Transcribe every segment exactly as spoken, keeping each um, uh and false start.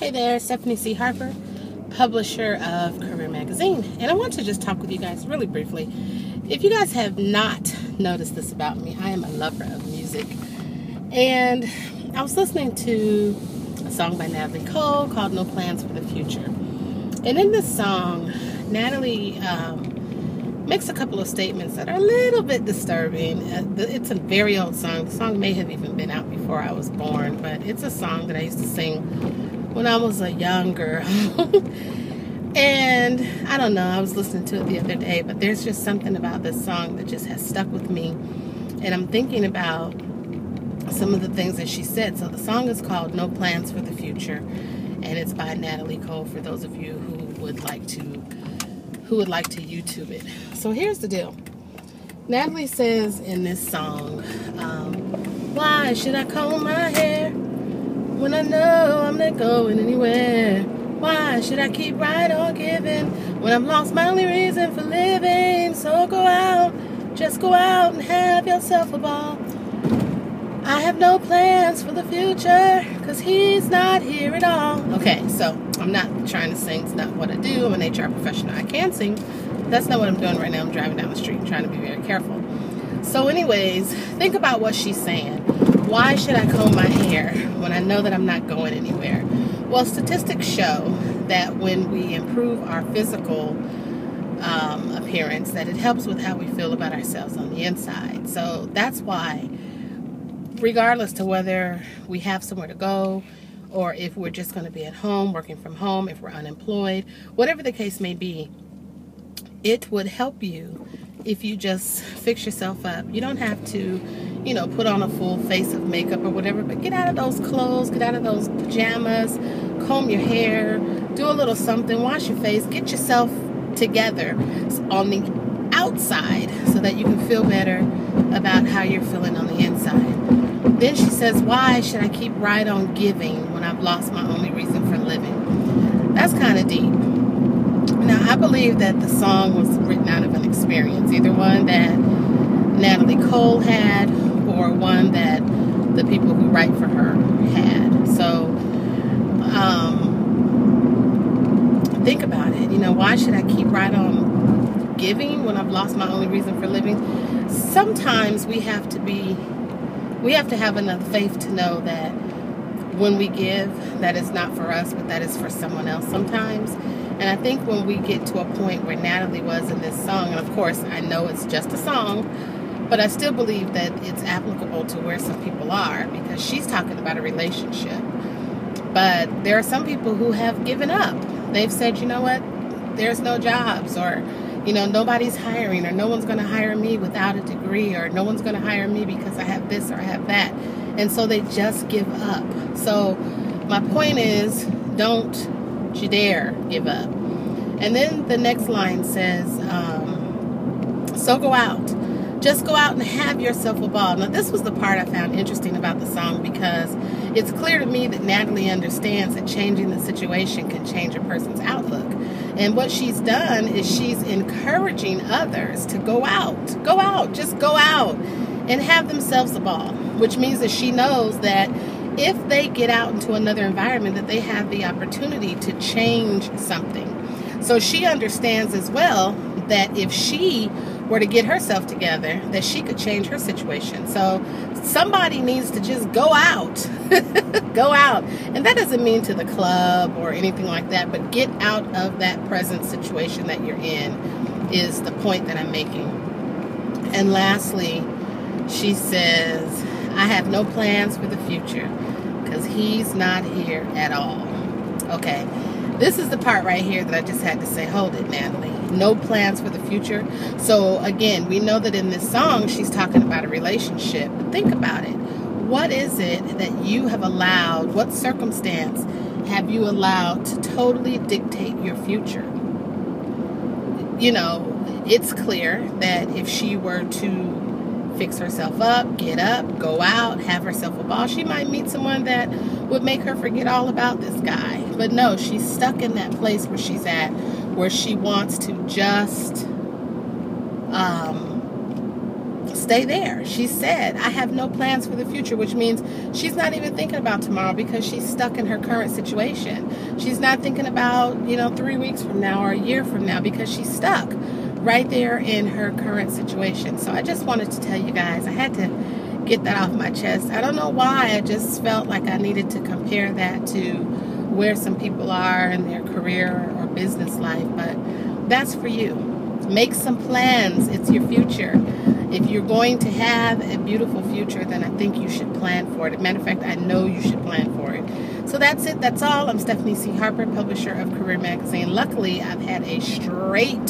Hey there, Stephanie C. Harper, publisher of Career Magazine, and I want to just talk with you guys really briefly. If you guys have not noticed this about me, I am a lover of music, and I was listening to a song by Natalie Cole called No Plans for the Future, and in this song, Natalie um, makes a couple of statements that are a little bit disturbing. It's a very old song. The song may have even been out before I was born, but it's a song that I used to sing when I was a young girl. And I don't know, I was listening to it the other day, but there's just something about this song that just has stuck with me, and I'm thinking about some of the things that she said. So the song is called No Plans for the Future, and it's by Natalie Cole, for those of you who would like to who would like to YouTube it. So here's the deal. Natalie says in this song, um, why should I comb my hair when I know I'm not going anywhere? Why should I keep right on giving when I've lost my only reason for living? So go out, just go out and have yourself a ball. I have no plans for the future, cause he's not here at all. Okay, so I'm not trying to sing. It's not what I do. I'm an H R professional. I can sing. That's not what I'm doing right now. I'm driving down the street, trying to be very careful. So anyways, think about what she's saying. Why should I comb my hair when I know that I'm not going anywhere? Well, statistics show that when we improve our physical um, appearance, that it helps with how we feel about ourselves on the inside. So that's why, regardless to whether we have somewhere to go, or if we're just going to be at home, working from home, if we're unemployed, whatever the case may be, it would help you if you just fix yourself up. You don't have to, you know, put on a full face of makeup or whatever, but get out of those clothes, get out of those pajamas, comb your hair, do a little something, wash your face, get yourself together on the outside so that you can feel better about how you're feeling on the inside. Then she says, why should I keep right on giving when I've lost my only reason for living? That's kind of deep. Now, I believe that the song was written out of an experience, either one that Natalie Cole had or one that the people who write for her had. So um, think about it. You know, why should I keep right on giving when I've lost my only reason for living? Sometimes we have to be, we have to have enough faith to know that when we give, that is not for us, but that is for someone else sometimes. And I think when we get to a point where Natalie was in this song, and of course I know it's just a song, but I still believe that it's applicable to where some people are, because she's talking about a relationship. But there are some people who have given up. They've said, you know what, there's no jobs, or, you know, nobody's hiring, or no one's going to hire me without a degree, or no one's going to hire me because I have this or I have that. And so they just give up. So my point is, don't you dare give up. And then the next line says, um, so go out. Just go out and have yourself a ball. Now, this was the part I found interesting about the song, because it's clear to me that Natalie understands that changing the situation can change a person's outlook. And what she's done is she's encouraging others to go out. Go out. Just go out and have themselves a ball, which means that she knows that if they get out into another environment, that they have the opportunity to change something. So she understands as well that if she were to get herself together, that she could change her situation. So somebody needs to just go out. Go out. And that doesn't mean to the club or anything like that, but get out of that present situation that you're in is the point that I'm making. And lastly, she says, I have no plans for the future because he's not here at all. Okay, this is the part right here that I just had to say, hold it, Natalie. No plans for the future. So again, we know that in this song, she's talking about a relationship. But think about it. What is it that you have allowed, what circumstance have you allowed to totally dictate your future? You know, it's clear that if she were to fix herself up, get up, go out, have herself a ball, she might meet someone that would make her forget all about this guy. But no, she's stuck in that place where she's at, where she wants to just um, stay there. She said, I have no plans for the future, which means she's not even thinking about tomorrow because she's stuck in her current situation. She's not thinking about, you know, three weeks from now or a year from now because she's stuck right there in her current situation. So I just wanted to tell you guys, I had to get that off my chest. I don't know why, I just felt like I needed to compare that to where some people are in their career or business life, but that's for you. Make some plans. It's your future. If you're going to have a beautiful future, then I think you should plan for it. As a matter of fact, I know you should plan for it. So that's it. That's all. I'm Stephanie C. Harper, publisher of Career Magazine. Luckily, I've had a straight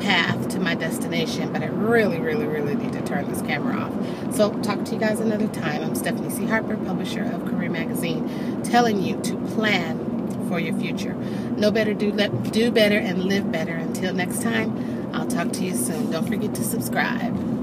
path to my destination, but I really, really, really need to turn this camera off. So talk to you guys another time. I'm Stephanie C. Harper, publisher of Career Magazine, telling you to plan for your future. Know better, do, do better, and live better. Until next time, I'll talk to you soon. Don't forget to subscribe.